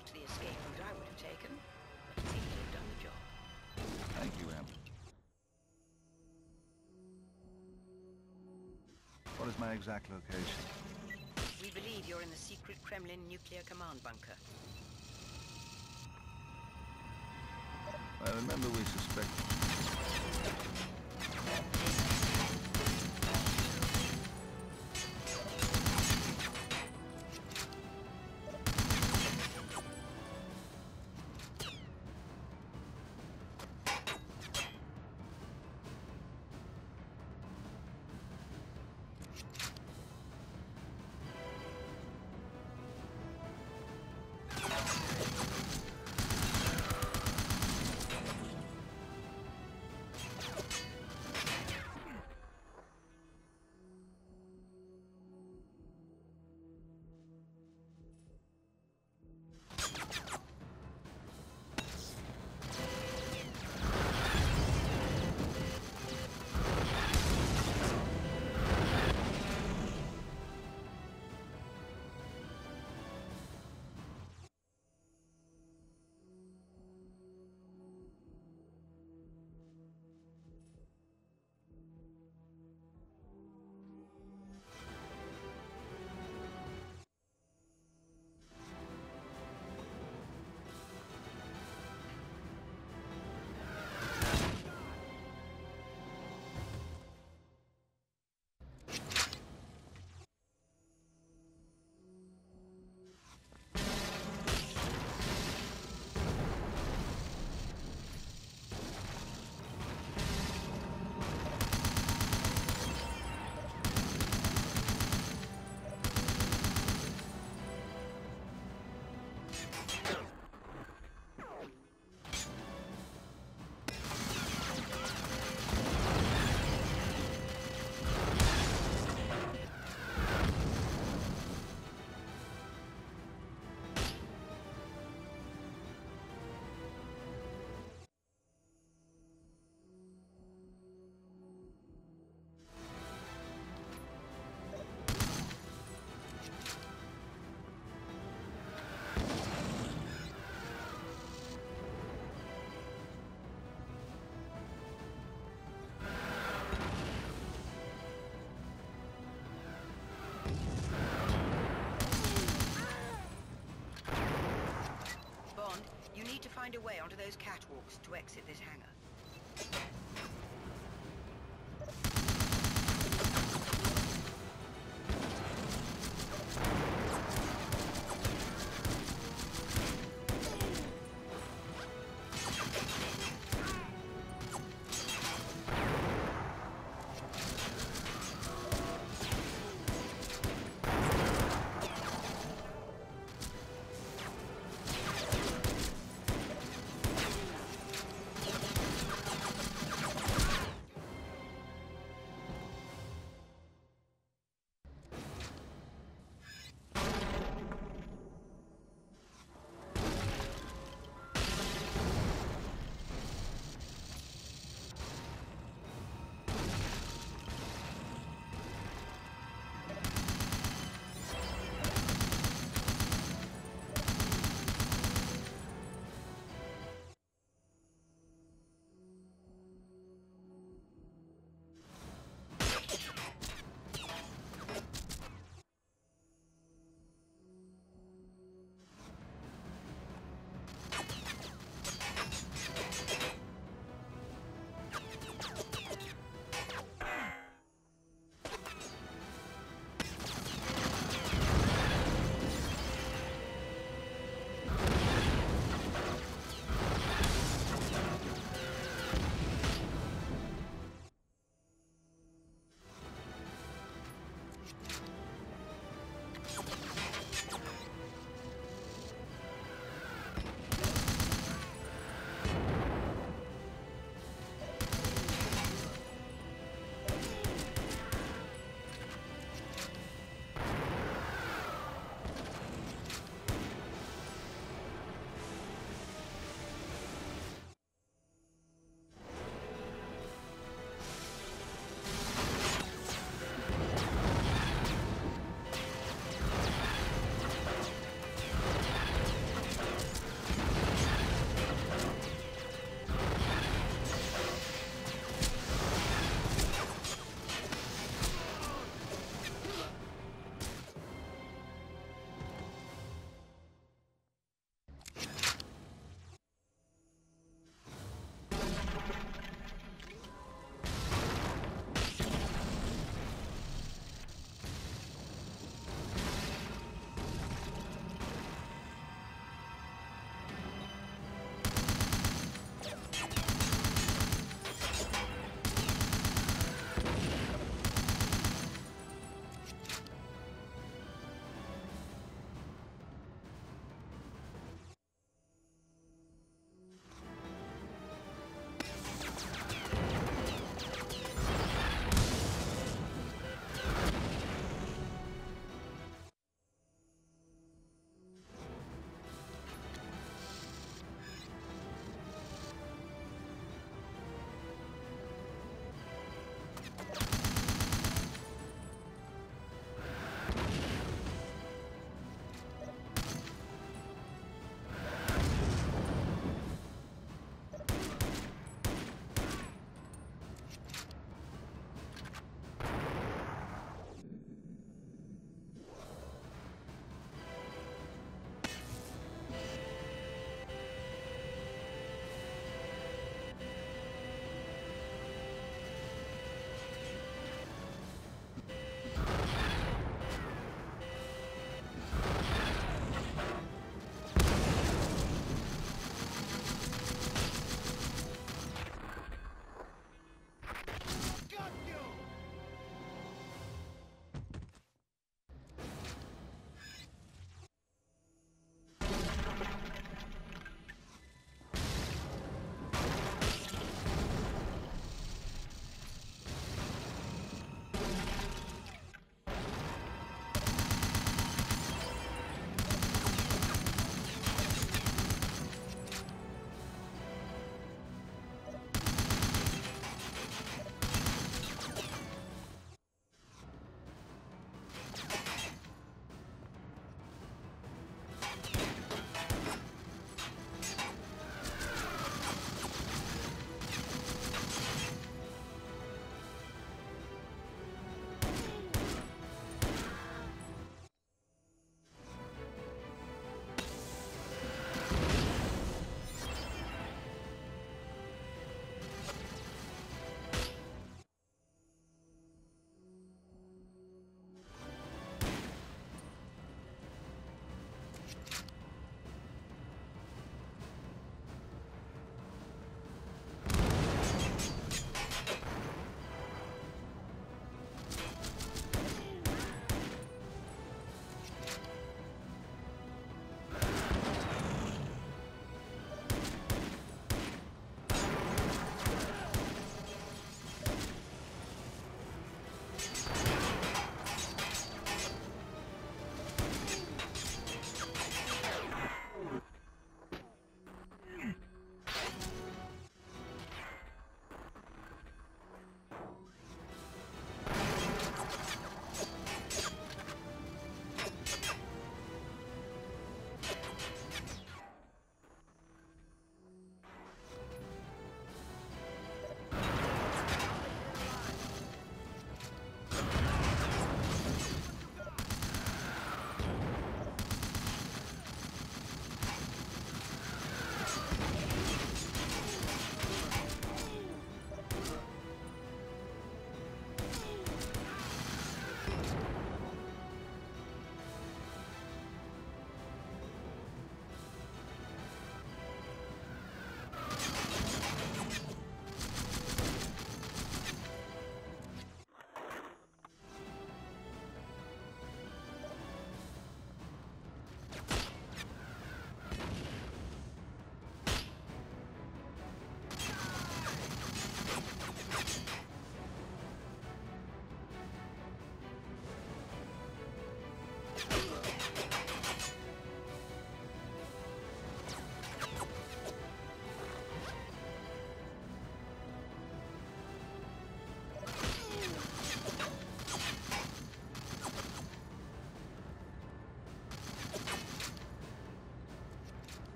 not the escape route I would have taken, but it seems to have done the job. Thank you, Em. What is my exact location? We believe you're in the secret Kremlin nuclear command bunker. I remember we suspected. Find a way onto those catwalks to exit this hangar.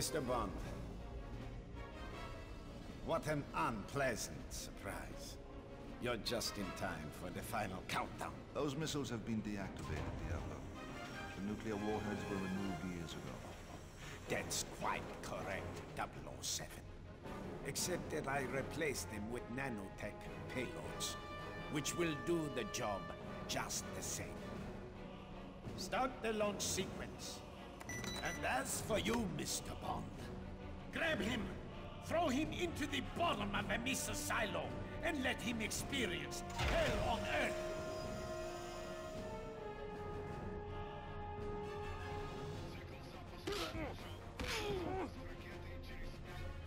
Mr. Bond. What an unpleasant surprise. You're just in time for the final countdown. Those missiles have been deactivated, Diablo. The nuclear warheads were removed years ago. That's quite correct, 007. Except that I replaced them with nanotech payloads, which will do the job just the same. Start the launch sequence. And as for you, Mr. Bond, grab him, throw him into the bottom of a missile silo, and let him experience hell on Earth.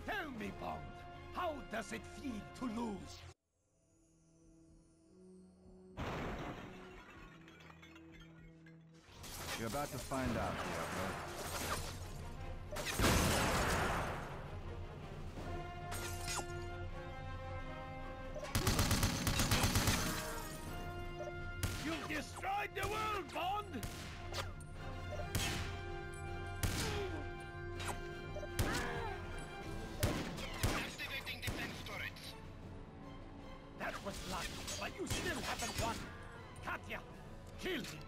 Tell me, Bond, how does it feel to lose? You're about to find out, Diablo. You've destroyed the world, Bond! Activating defense turrets. That was lucky, but you still haven't won. Katya, kill him!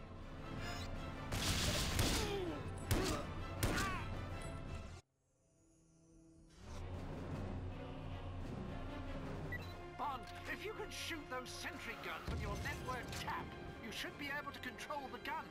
If you can shoot those sentry guns with your network tap, you should be able to control the guns.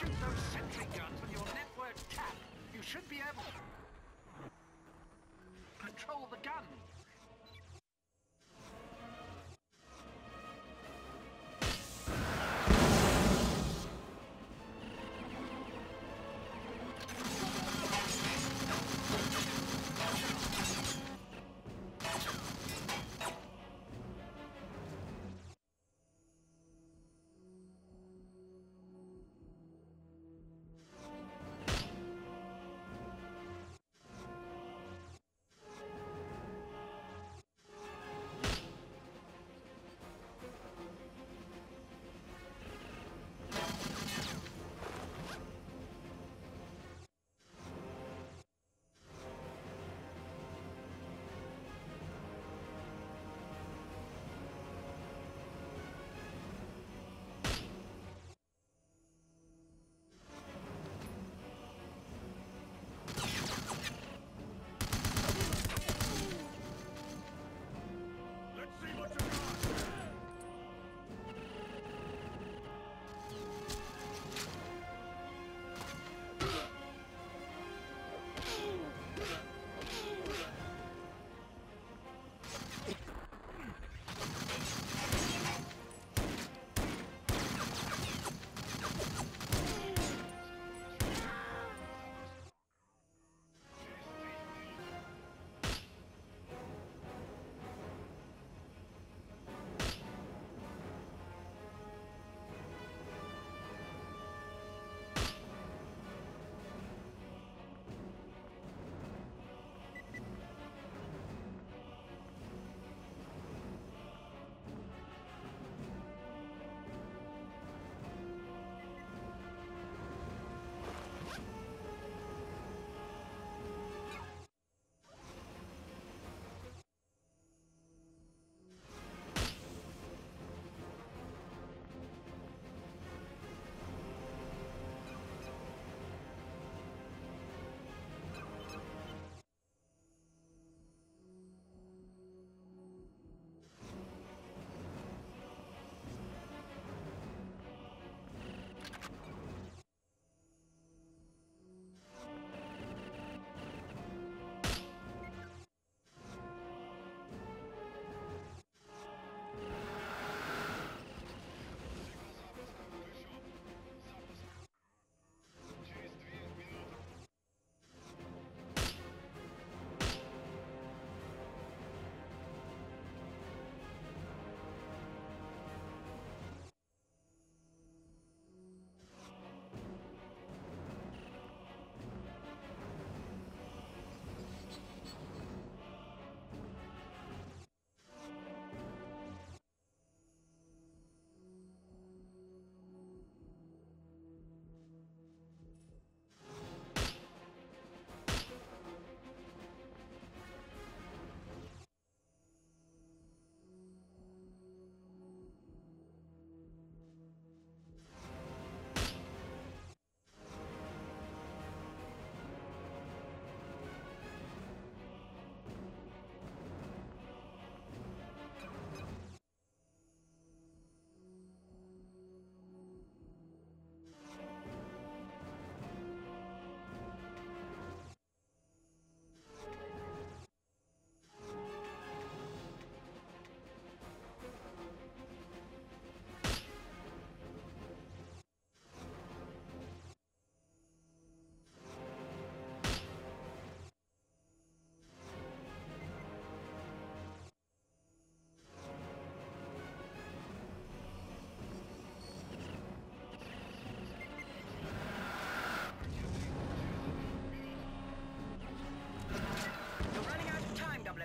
Shoot those sentry guns with your network tap. You should be able to control the gun.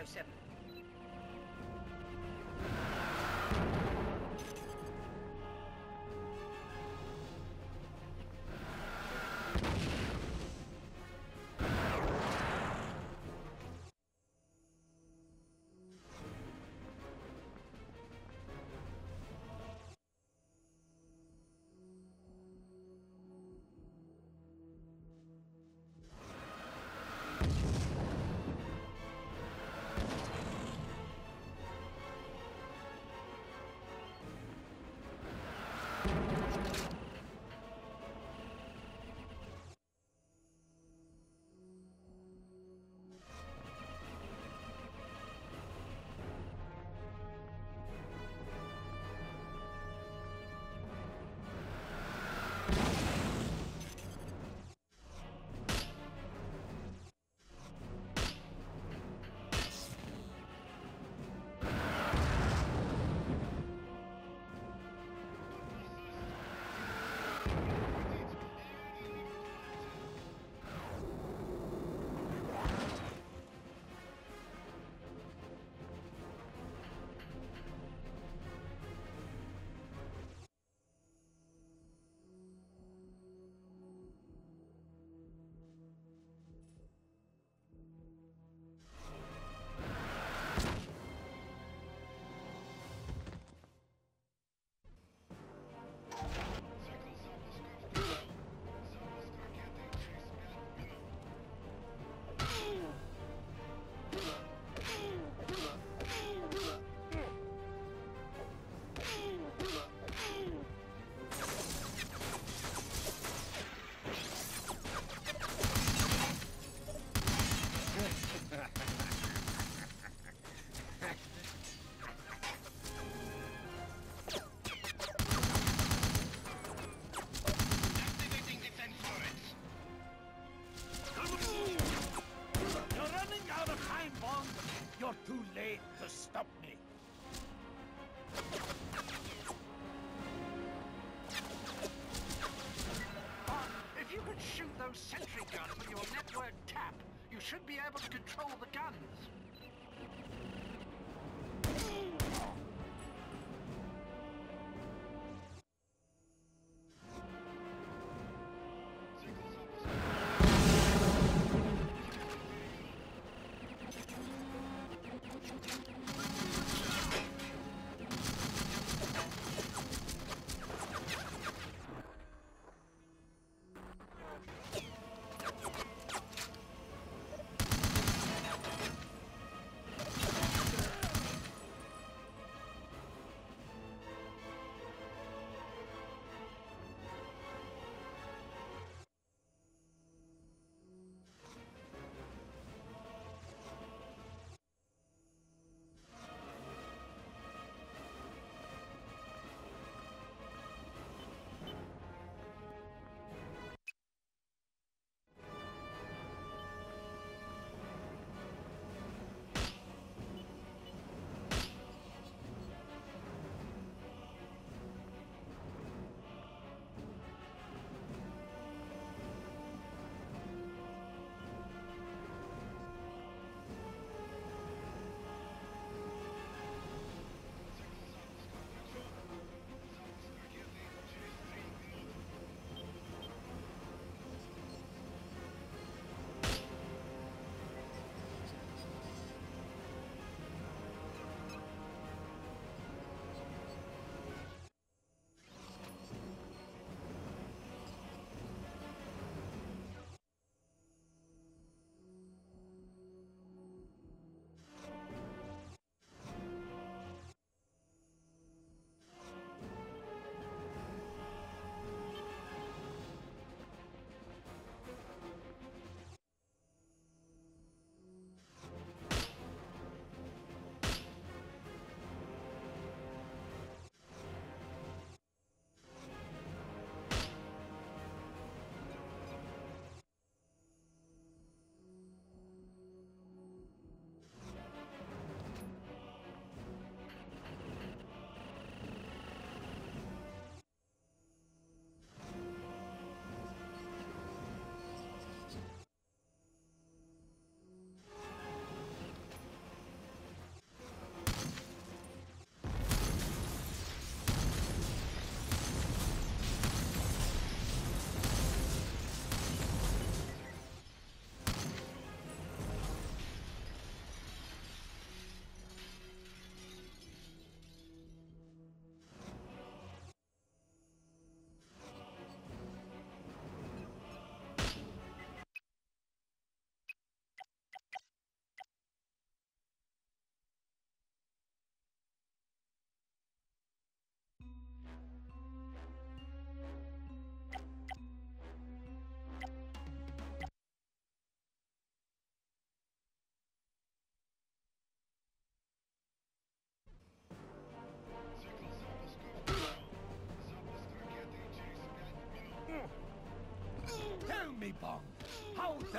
507.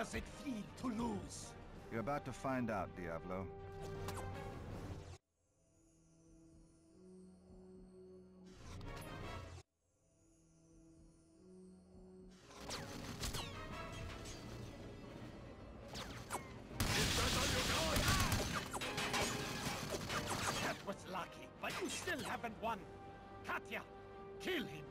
does it feel to lose? You're about to find out, Diablo. That was lucky, but you still haven't won. Katya, kill him.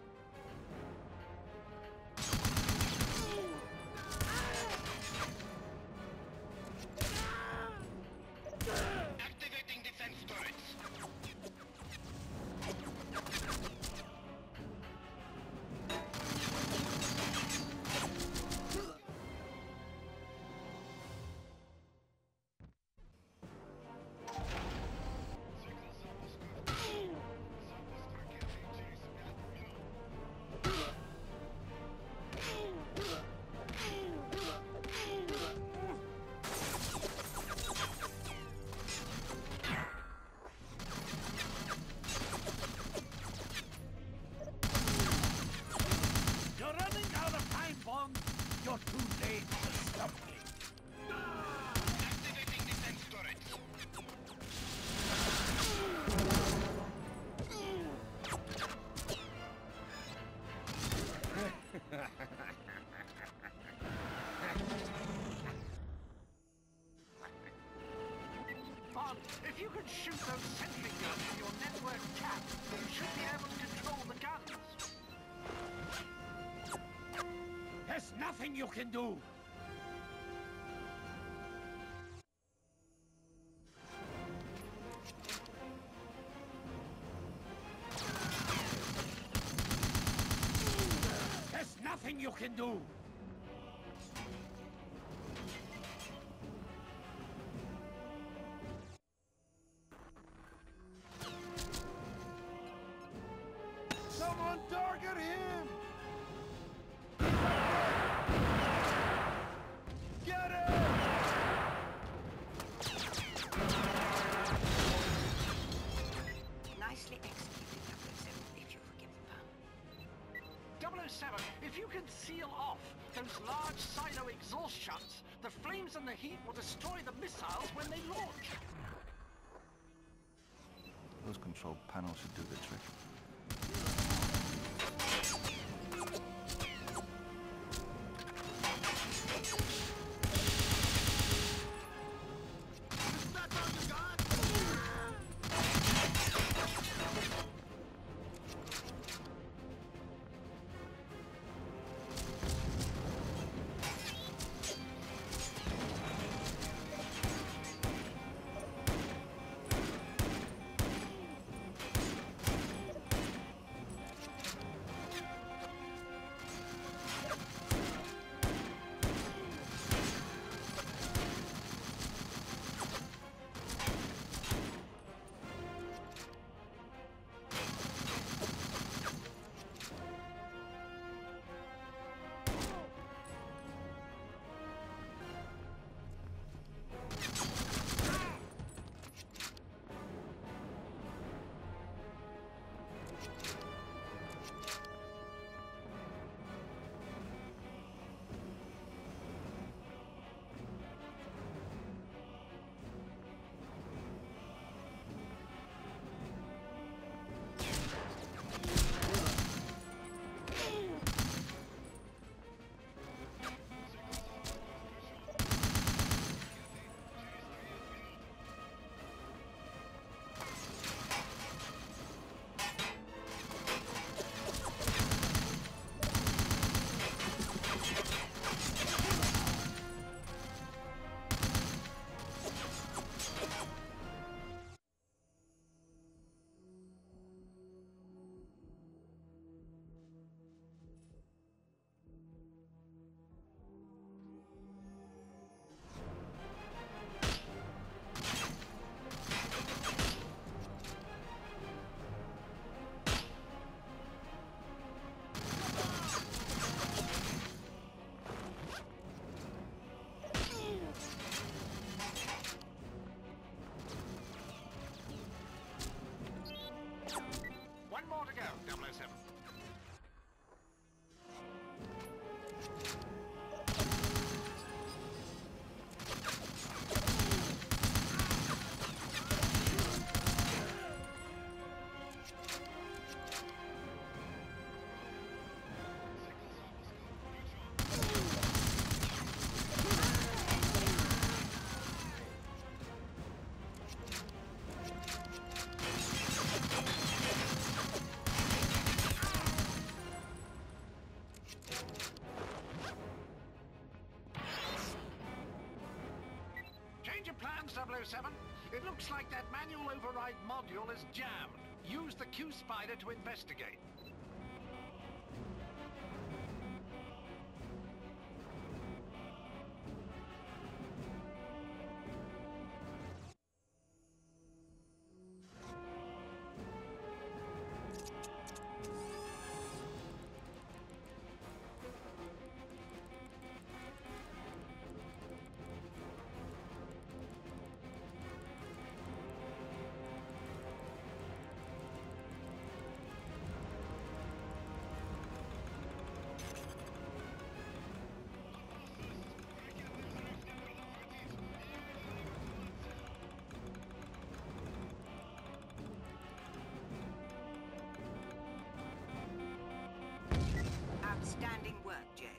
You're too late to stop me. Activating defense turrets. Bond, if you could shoot those sentry guns in your network cap, you should be able to control the guns. There's nothing you can do! There's nothing you can do! Someone target him! If you can seal off those large silo exhaust shafts, the flames and the heat will destroy the missiles when they launch. Those control panels should do the trick. plans, 007? It looks like that manual override module is jammed. Use the Q-Spider to investigate. Outstanding work, James.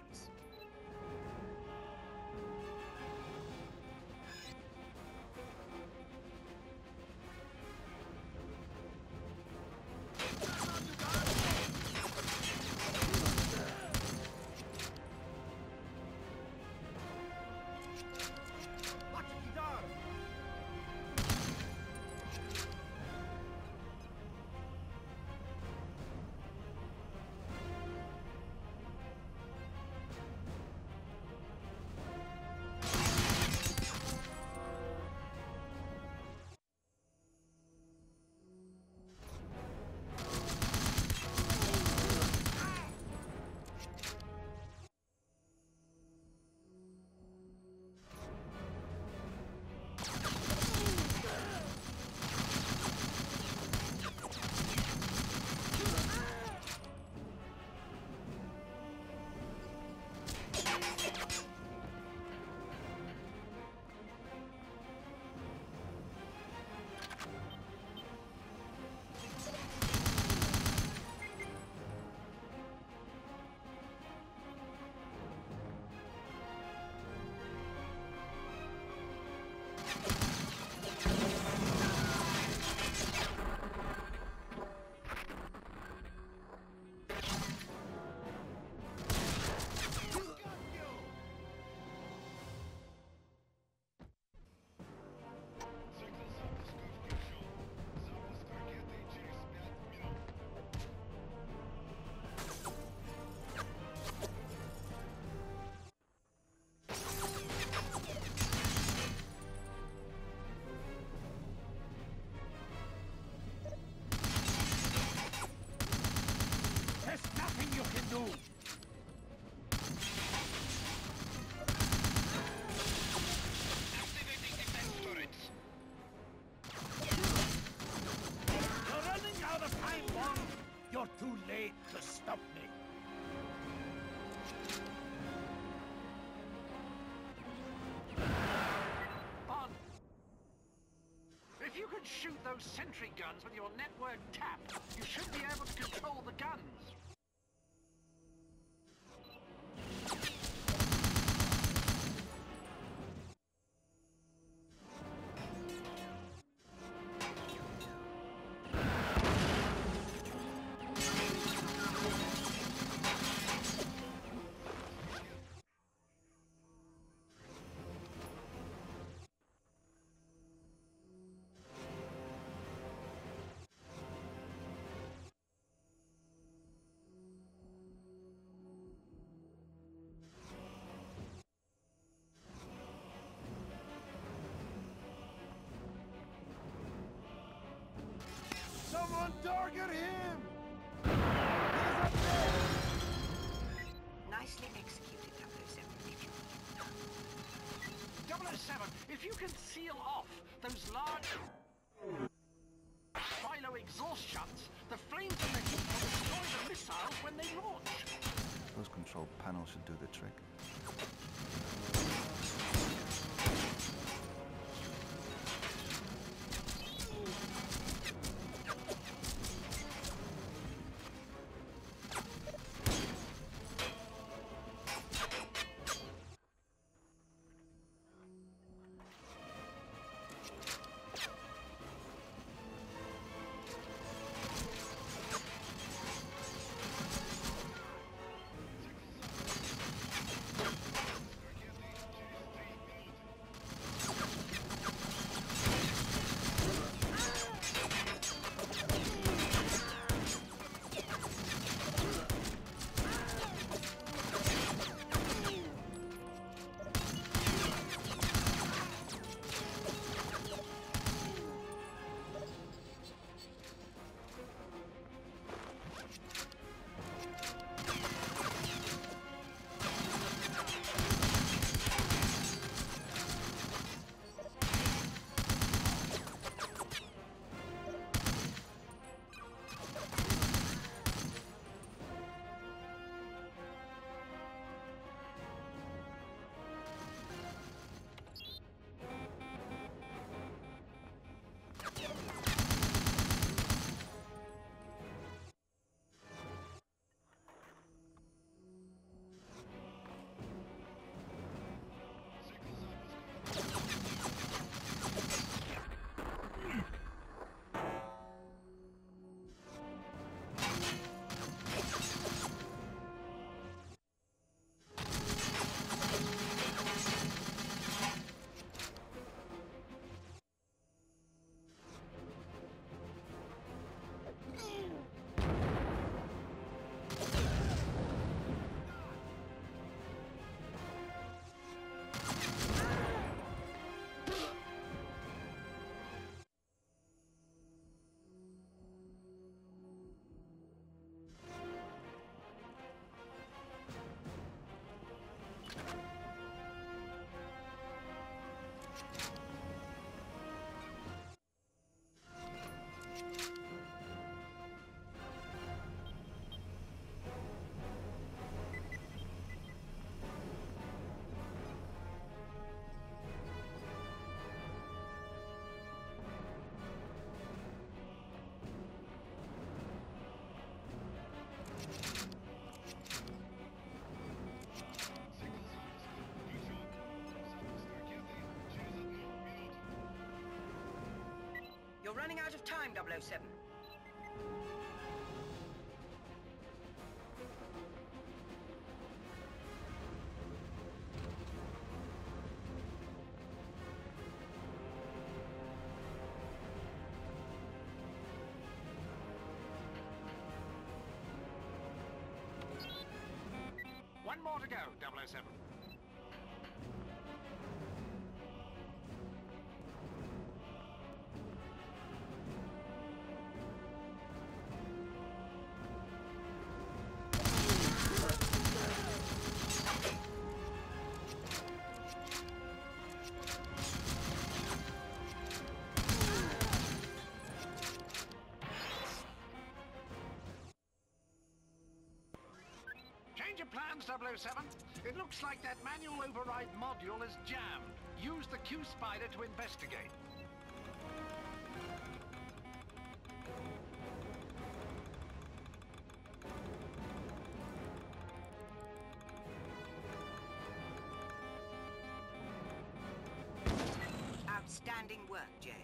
Too late to stop me. On. If you could shoot those sentry guns with your network tap, you should be able to control the guns. Someone target him! He's up there! Nicely executed, 007, if you can. 007, if you can seal off those large silo exhaust shots, the flame detectors will destroy the missiles when they launch. Those control panels should do the trick. We're running out of time, 007. One more to go, 007. Plans, 007. It looks like that manual override module is jammed. Use the Q-Spider to investigate. Outstanding work, James.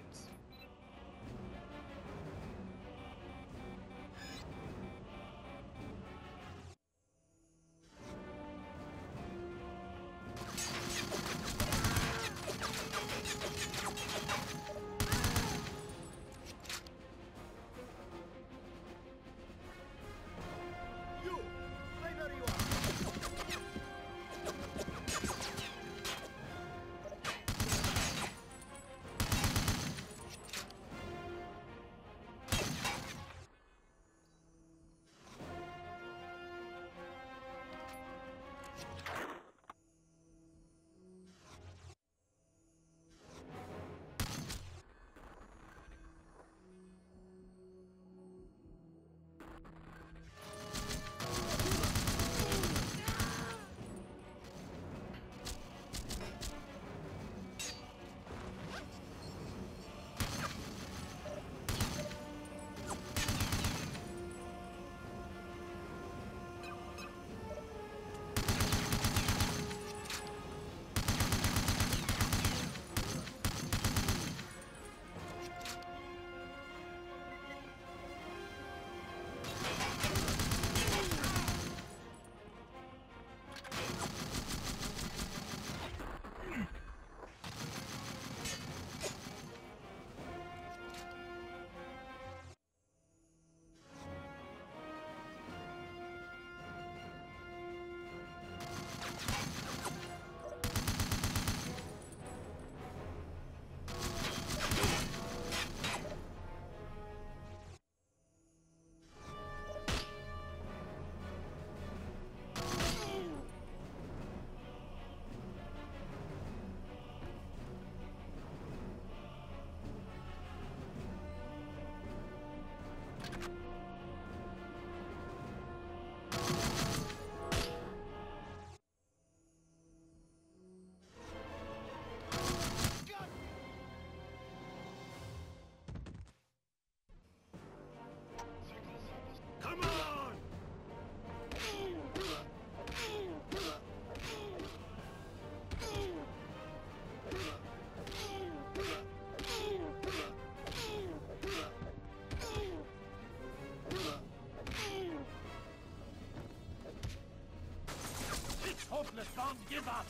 Hopeless, don't give up!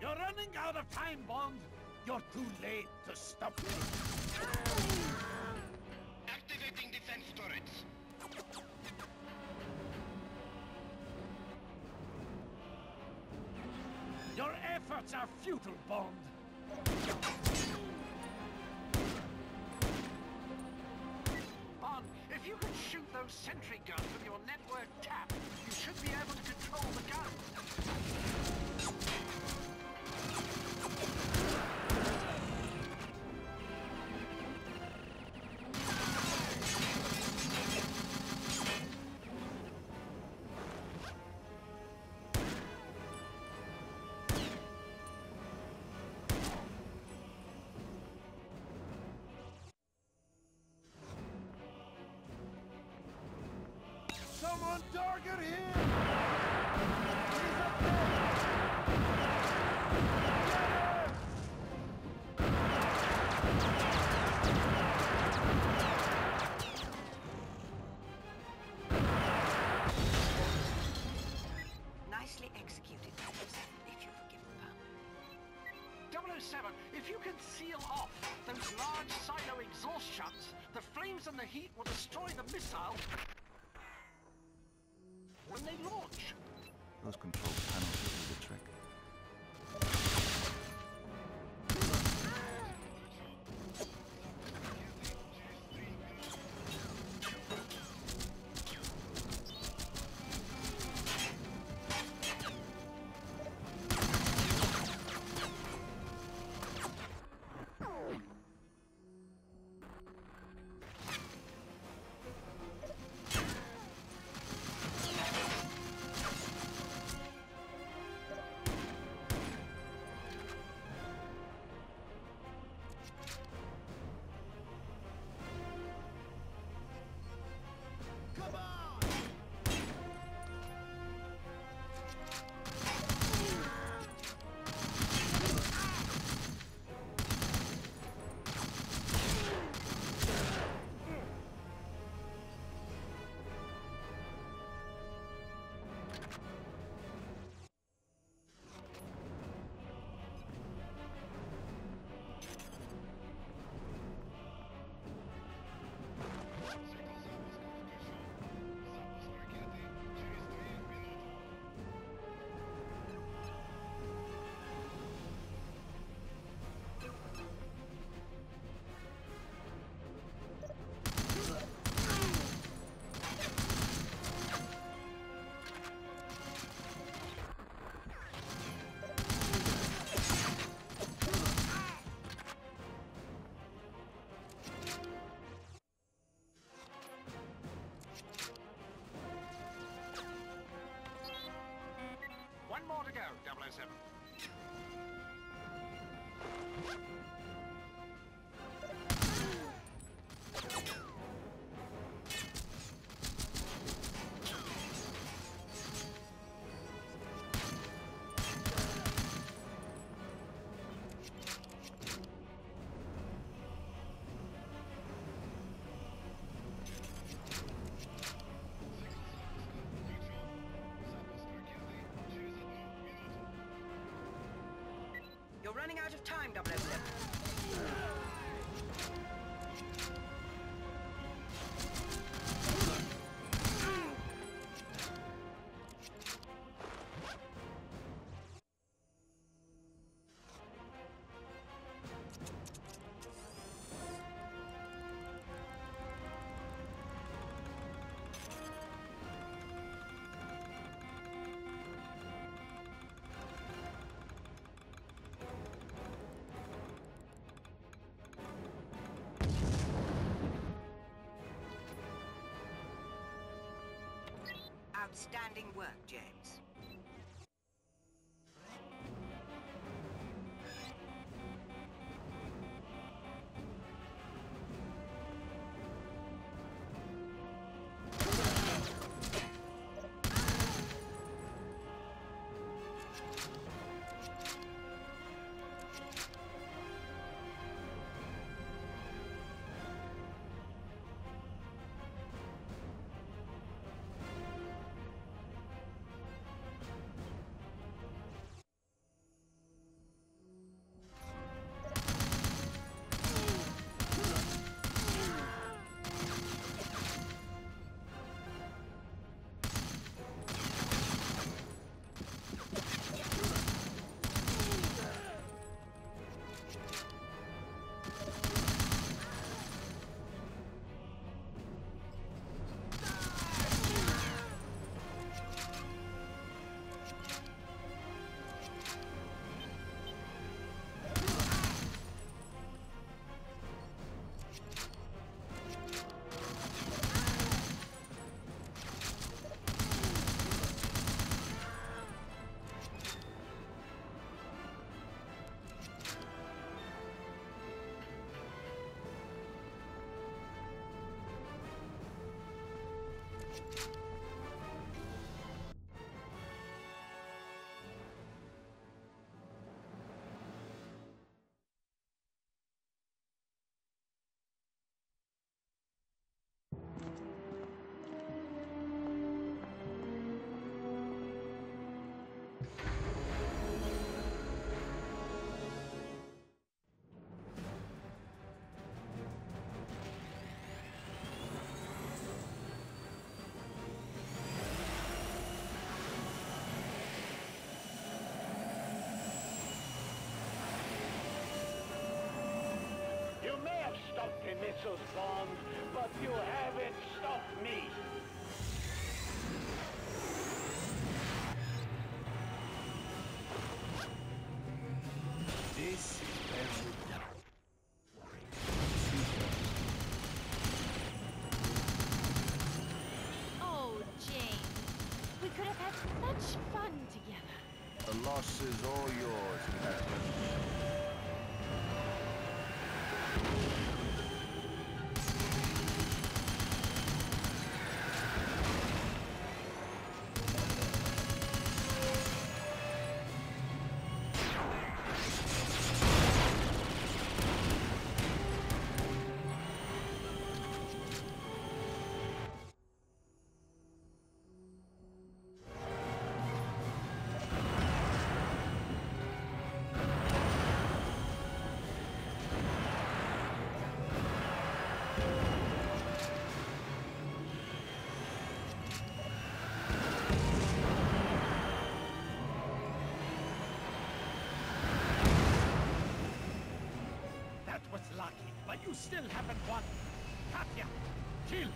You're running out of time, Bond! You're too late to stop me! Activating defense turrets! Your efforts are futile, Bond! Bond, if you can shoot those sentry guns with your network tap, you should be able to control the guns. Someone target him! He's up there! Get him! Nicely executed, 007, if you forgive the pun. 007, if you can seal off those large silo exhaust shunts, the flames and the heat will destroy the missile. When they launch, those control panels will do the trick. One more to go, 007. You're running out of time, 007. Outstanding work, James. precious one, but you haven't stopped me. This is the loss is all yours, Captain. You still haven't won. Katya, kill me.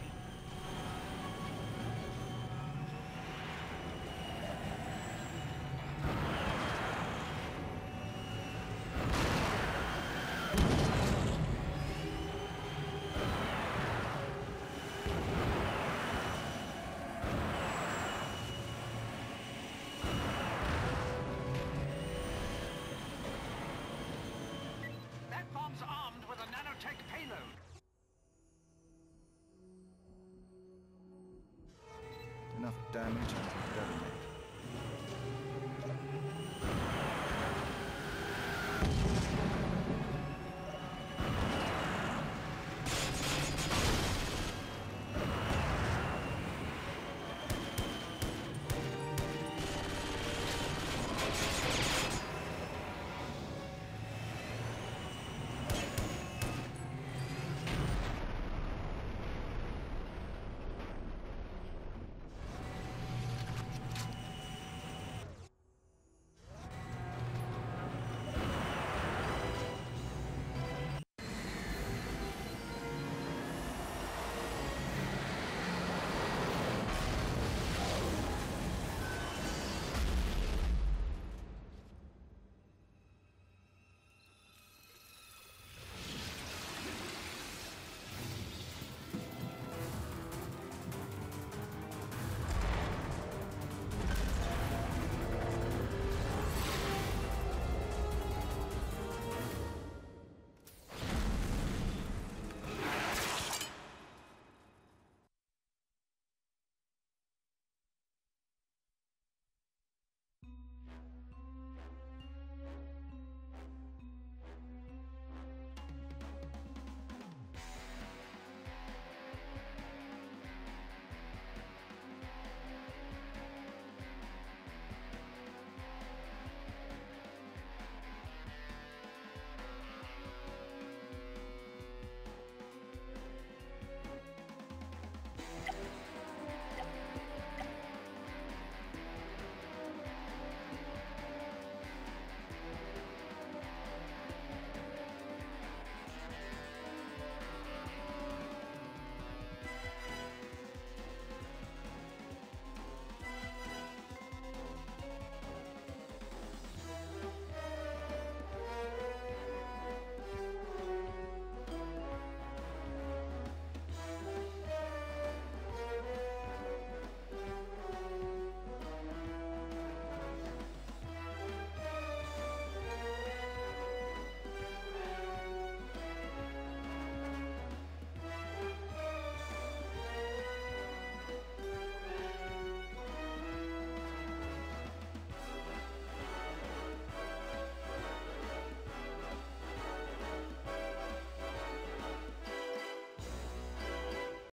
Damage.